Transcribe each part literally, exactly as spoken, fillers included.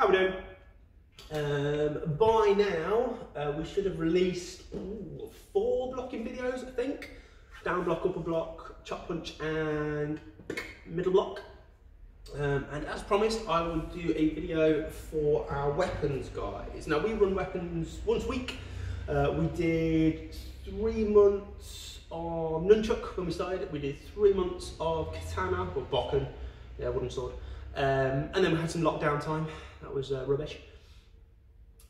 How we doing? Um, by now, uh, we should have released ooh, four blocking videos, I think. Down block, upper block, chop punch and middle block. Um, and as promised, I will do a video for our weapons guys. Now, we run weapons once a week. Uh, we did three months of nunchuck when we started. We did three months of katana, or bokken, yeah, wooden sword. Um, and then we had some lockdown time. That was uh, rubbish.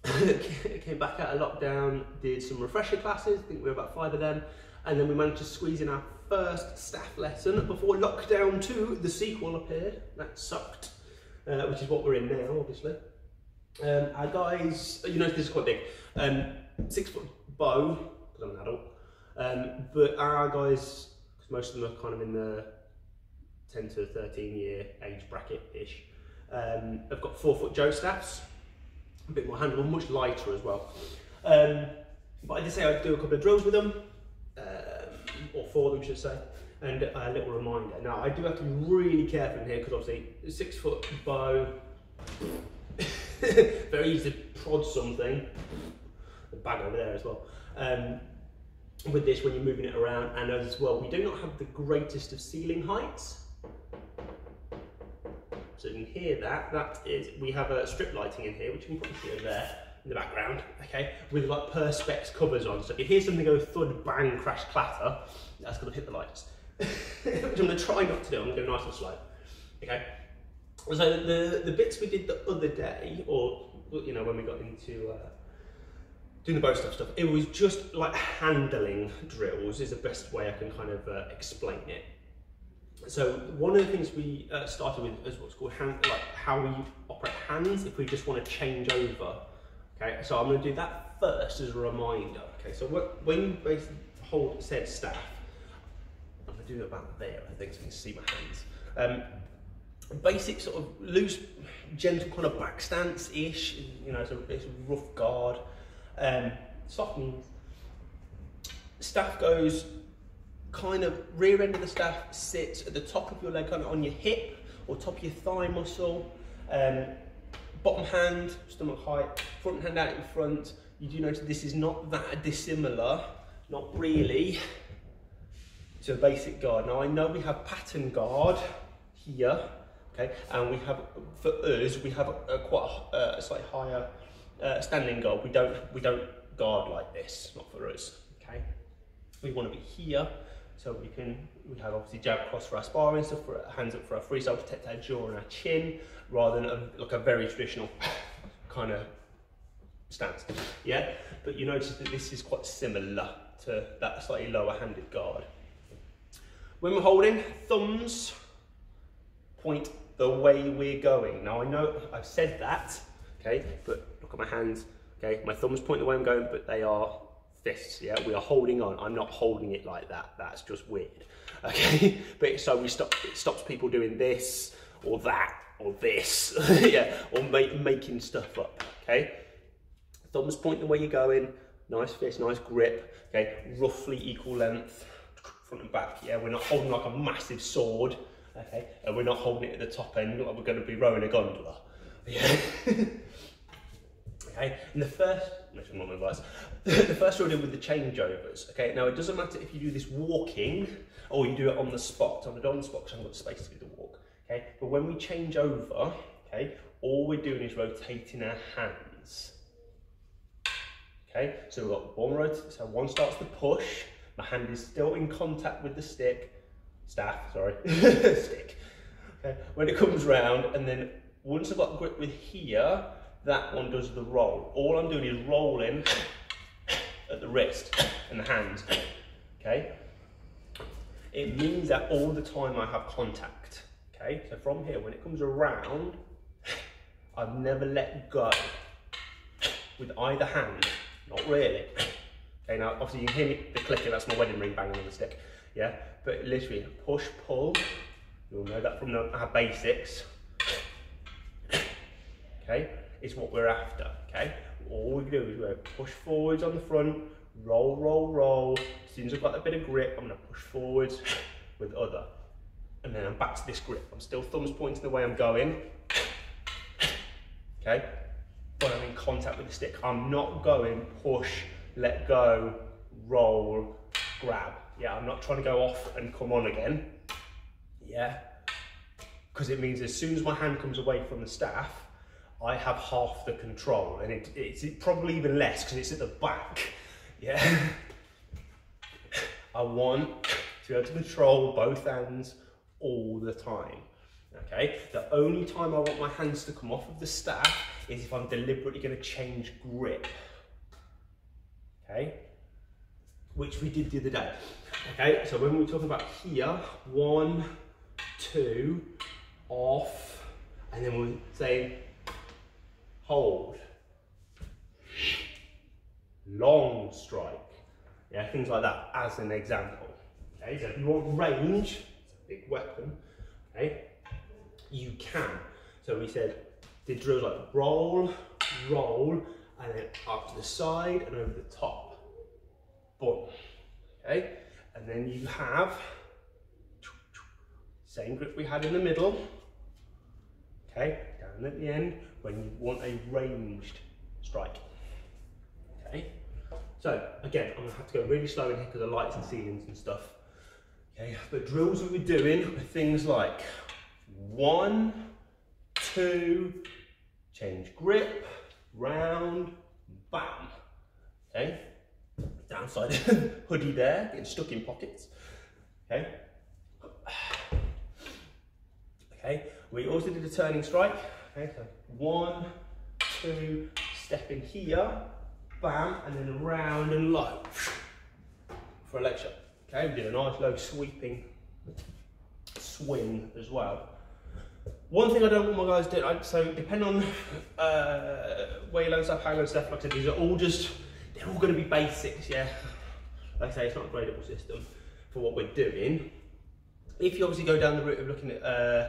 Came back out of lockdown, did some refresher classes. I think we were about five of them. And then we managed to squeeze in our first staff lesson before Lockdown two, the sequel, appeared. That sucked, uh, which is what we're in now, obviously. Um, our guys, you notice this is quite big, um, six foot Bo, because I'm an adult, um, but our guys, because most of them are kind of in the ten to thirteen year age bracket-ish, um, have got four foot Joe staffs, a bit more handleable, much lighter as well. Um, but I did say I'd do a couple of drills with them, or for them, should say, and a little reminder. Now, I do have to be really careful in here because obviously six foot Bow, very easy to prod something. The bag over there as well. Um, with this, when you're moving it around, and as well, we do not have the greatest of ceiling heights. So you can hear that. That is, we have a strip lighting in here, which you can probably see over there. In the background, okay, with like perspex covers on, so if you hear something go thud, bang, crash, clatter, that's going to hit the lights, which I'm going to try not to do. I'm going to go nice and slow, okay. So the the bits we did the other day, or you know when we got into uh, doing the bow stuff stuff, it was just like handling drills is the best way I can kind of uh, explain it. So one of the things we uh, started with is what's called hand, like how we operate hands if we just want to change over. Okay, so I'm going to do that first as a reminder. Okay, so when you basically hold said staff, I'm going to do it about there, I think, so you can see my hands. Um, basic sort of loose, gentle kind of back stance-ish, you know, it's a, it's a rough guard. Um, softens. Staff goes kind of rear end of the staff, sits at the top of your leg, kind of on your hip or top of your thigh muscle. Um, Bottom hand, stomach height, front hand out in front. You do notice this is not that dissimilar, not really, to a basic guard. Now I know we have pattern guard here, okay, and we have, for us, we have a, a quite a, a slightly higher uh, standing guard. We don't we don't guard like this, not for us, okay. We want to be here, so we can we have obviously jab cross for our sparring stuff, for our hands up for our freestyle, protect our jaw and our chin, rather than a, like a very traditional kind of stance, yeah? But you notice that this is quite similar to that slightly lower-handed guard. When we're holding, thumbs point the way we're going. Now I know I've said that, okay, but look at my hands, okay? My thumbs point the way I'm going, but they are fists, yeah? We are holding on. I'm not holding it like that. That's just weird, okay? But so we stop, it stops people doing this or that, or this, yeah, or make, making stuff up, okay? Thumbs point the way you're going, nice fist, nice grip, okay, roughly equal length, front and back, yeah, we're not holding like a massive sword, okay, and we're not holding it at the top end, like we're going to be rowing a gondola, yeah? Okay, and the first, I'm not advice, the first we'll do with the changeovers, okay? Now, it doesn't matter if you do this walking, or you do it on the spot. I'm going to do it on the spot because I haven't got space to do the walk. Okay, but when we change over, okay, all we're doing is rotating our hands. Okay, so we've got one rotate, so one starts to push, my hand is still in contact with the stick, staff, sorry, stick. Okay, when it comes round, and then once I've got grip with here, that one does the roll. All I'm doing is rolling at the wrist and the hands. Okay, it means that all the time I have contact. Okay, so from here, when it comes around, I've never let go with either hand, not really. Okay, now obviously you can hear me, the clicker, that's my wedding ring banging on the stick, yeah? But literally, push, pull, you'll know that from the, our basics, okay? It's what we're after, okay? All we do is we push forwards on the front, roll, roll, roll. As soon as I've got a bit of grip, I'm gonna push forwards with the other. And then I'm back to this grip. I'm still thumbs pointing the way I'm going. okay? When I'm in contact with the stick, I'm not going push, let go, roll, grab. Yeah, I'm not trying to go off and come on again, yeah? Because it means as soon as my hand comes away from the staff, I have half the control, and it, it's probably even less because it's at the back, yeah? I want to be able to control both hands all the time, okay? The only time I want my hands to come off of the staff is if I'm deliberately going to change grip, okay? Which we did the other day, okay? So when we were talking about here, one, two, off, and then we're saying, hold, long strike, yeah, things like that as an example. Okay, so if you want range, it's a big weapon, okay, you can. So we said, did drills like roll, roll, and then up to the side and over the top, boom, okay, and then you have, same grip we had in the middle, okay, down at the end, when you want a ranged strike, okay? So again, I'm gonna have to go really slow in here because of lights and ceilings and stuff, okay? But drills that we're doing are things like one, two, change grip, round, bam, okay? Downside hoodie there, getting stuck in pockets, okay? Okay, we also did a turning strike, okay, so one, two, step in here, bam, and then round and low for a leg shot, okay, we did a nice low sweeping swing as well. One thing I don't want my guys to do, like, so depending on uh, where you learn stuff, how you learn stuff, like I said, these are all just, they're all going to be basics, yeah, like I say, it's not a gradable system for what we're doing. If you obviously go down the route of looking at uh,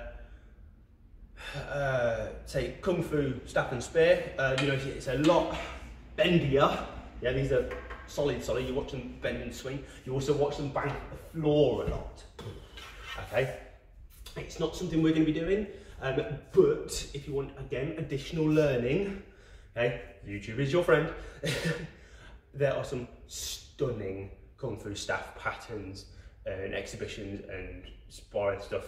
Uh, say kung fu staff and spear, uh, you know, it's a lot bendier, yeah, these are solid solid, you watch them bend and swing, you also watch them bang the floor a lot, okay? It's not something we're going to be doing, um, but if you want, again, additional learning, okay, YouTube is your friend. There are some stunning kung fu staff patterns and exhibitions and sparring stuff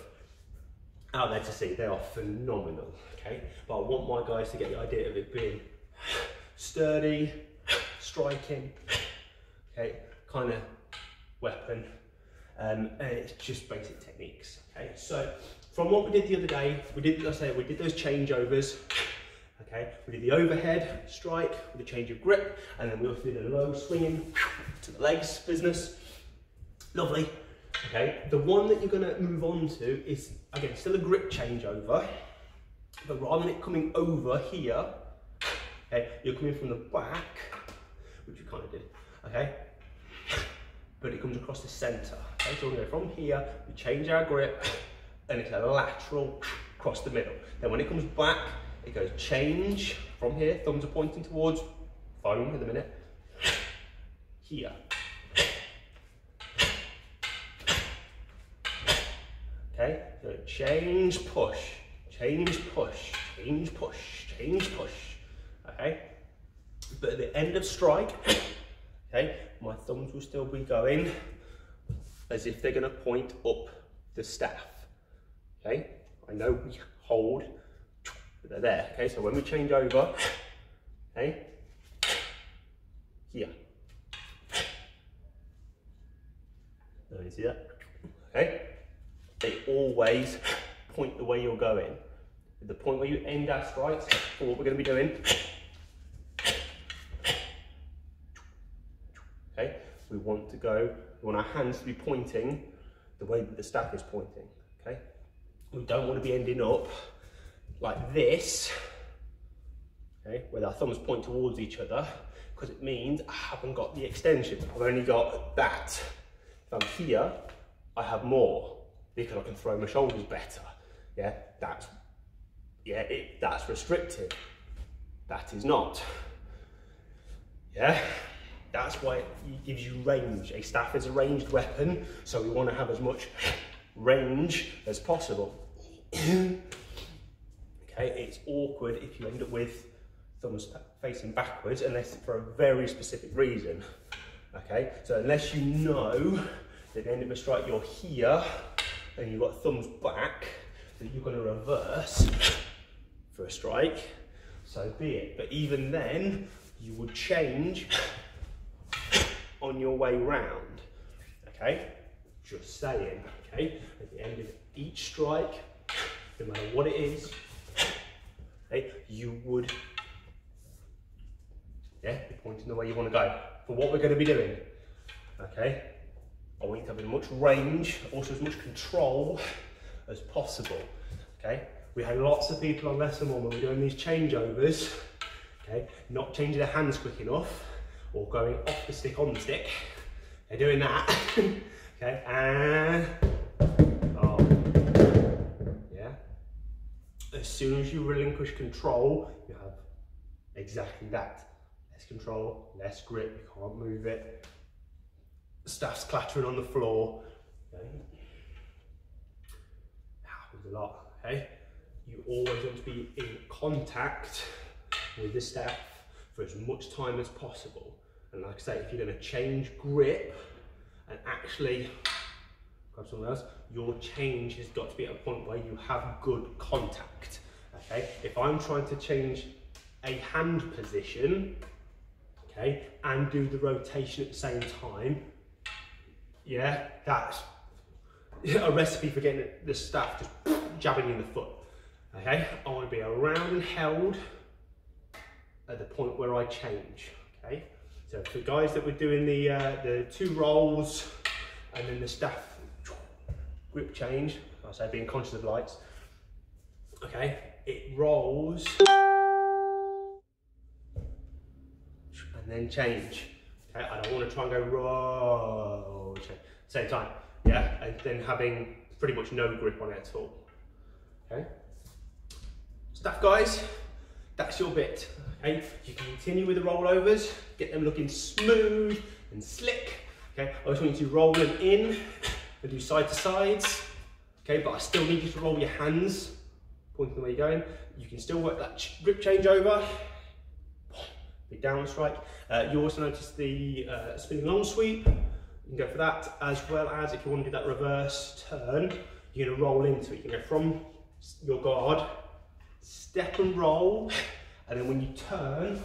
out there to see, they are phenomenal, okay? But I want my guys to get the idea of it being sturdy, striking, okay, kind of weapon, um, and it's just basic techniques, okay? So from what we did the other day, we did, like I say, we did those changeovers, okay? We did the overhead strike with a change of grip, and then we also did a low swinging to the legs business, lovely. Okay, the one that you're going to move on to is, again, still a grip changeover, but rather than it coming over here, okay, you're coming from the back, which you kind of did, okay, but it comes across the centre, okay, so we're going to go from here, we change our grip, and it's a lateral across the middle, then when it comes back, it goes change from here, thumbs are pointing towards, phone at the minute, here. Okay, so change, push, change, push, change, push, change, push, okay? But at the end of strike, okay, my thumbs will still be going as if they're going to point up the staff, okay? I know we hold, but they're there, okay? So when we change over, okay, here. Don't you see that? Okay? They always point the way you're going. At the point where you end our strikes, for what we're going to be doing, okay, we want to go, we want our hands to be pointing the way that the staff is pointing, okay? We don't want to be ending up like this, okay, where our thumbs point towards each other, because it means I haven't got the extension. I've only got that. If I'm here, I have more, because I can throw my shoulders better, yeah, that's, yeah, it, that's restricted, that is not, yeah, that's why it gives you range. A staff is a ranged weapon, so we want to have as much range as possible, Okay, it's awkward if you end up with thumbs facing backwards unless for a very specific reason. Okay, so unless you know that at the end of a strike you're here and you've got thumbs back, that you're going to reverse for a strike, so be it. But even then, you would change on your way round. Okay, just saying. Okay, at the end of each strike, no matter what it is, okay, you would, yeah, be pointing the way you want to go for what we're going to be doing. Okay, I want you to have as much range, also as much control as possible. Okay, we had lots of people on lesson one when we were doing these changeovers. Okay, not changing their hands quick enough, or going off the stick on the stick. They're doing that. Okay, and oh, yeah. As soon as you relinquish control, you have exactly that. Less control, less grip. You can't move it. Staff's clattering on the floor. Okay. That happens a lot. Okay, you always want to be in contact with the staff for as much time as possible. And like I say, if you're going to change grip and actually grab someone else, your change has got to be at a point where you have good contact. Okay, if I'm trying to change a hand position, okay, and do the rotation at the same time, yeah, that's a recipe for getting the staff just jabbing you in the foot. Okay, I want to be around and held at the point where I change. Okay, so for the guys that were doing the uh, the two rolls and then the staff grip change, I say being conscious of lights. Okay, it rolls and then change. Okay, I don't want to try and go roll change at the same time. Yeah, and then having pretty much no grip on it at all. Okay, staff guys. That's your bit, okay? You can continue with the rollovers, get them looking smooth and slick, okay? I just want you to roll them in and do side to sides, okay? But I still need you to roll your hands, pointing the way you're going. You can still work that grip change over, big downward strike. Uh, you also notice the uh, spinning long sweep, you can go for that, as well as if you want to do that reverse turn, you're gonna roll into it. You can go from your guard, step and roll, and then when you turn,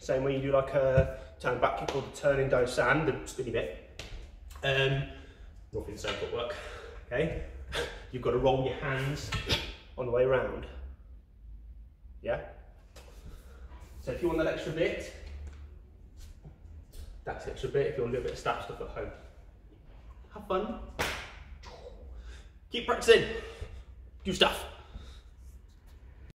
same way you do like a turn back kick or the turning do-san, the spinny bit, um, roughly the same footwork, okay? You've got to roll your hands on the way round, yeah? So if you want that extra bit, that's the extra bit. If you want a little bit of staff stuff at home, have fun. Keep practicing, do stuff.